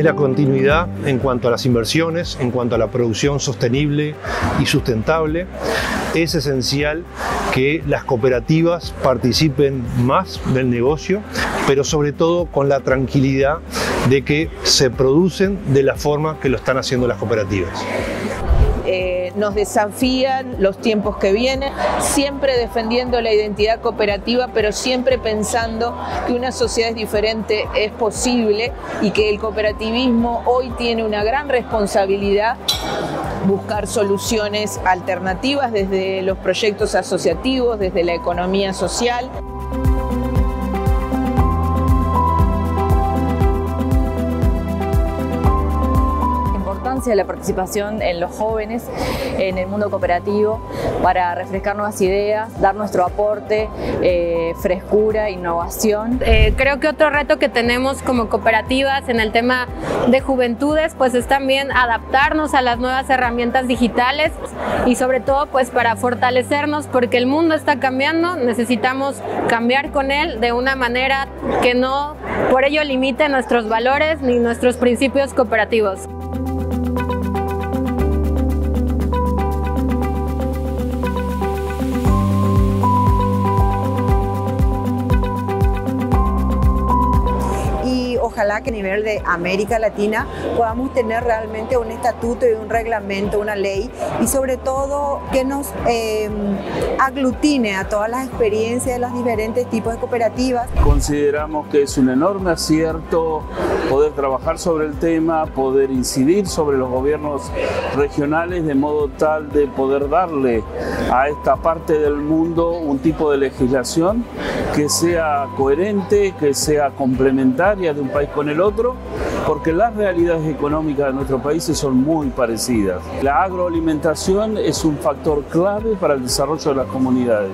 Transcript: es la continuidad en cuanto a las inversiones, en cuanto a la producción sostenible y sustentable. Es esencial que las cooperativas participen más del negocio, pero sobre todo con la tranquilidad de que se producen de la forma que lo están haciendo las cooperativas. Nos desafían los tiempos que vienen, siempre defendiendo la identidad cooperativa, pero siempre pensando que una sociedad diferente es posible y que el cooperativismo hoy tiene una gran responsabilidad: buscar soluciones alternativas desde los proyectos asociativos, desde la economía social. De la participación en los jóvenes en el mundo cooperativo para refrescar nuevas ideas, dar nuestro aporte, frescura, innovación. Creo que otro reto que tenemos como cooperativas en el tema de juventudes pues es también adaptarnos a las nuevas herramientas digitales y sobre todo pues para fortalecernos, porque el mundo está cambiando, necesitamos cambiar con él de una manera que no por ello limite nuestros valores ni nuestros principios cooperativos. Ojalá que a nivel de América Latina podamos tener realmente un estatuto y un reglamento, una ley, y sobre todo que nos aglutine a todas las experiencias de los diferentes tipos de cooperativas. Consideramos que es un enorme acierto poder trabajar sobre el tema, poder incidir sobre los gobiernos regionales de modo tal de poder darle a esta parte del mundo un tipo de legislación que sea coherente, que sea complementaria de un país con el otro, porque las realidades económicas de nuestros países son muy parecidas. La agroalimentación es un factor clave para el desarrollo de las comunidades.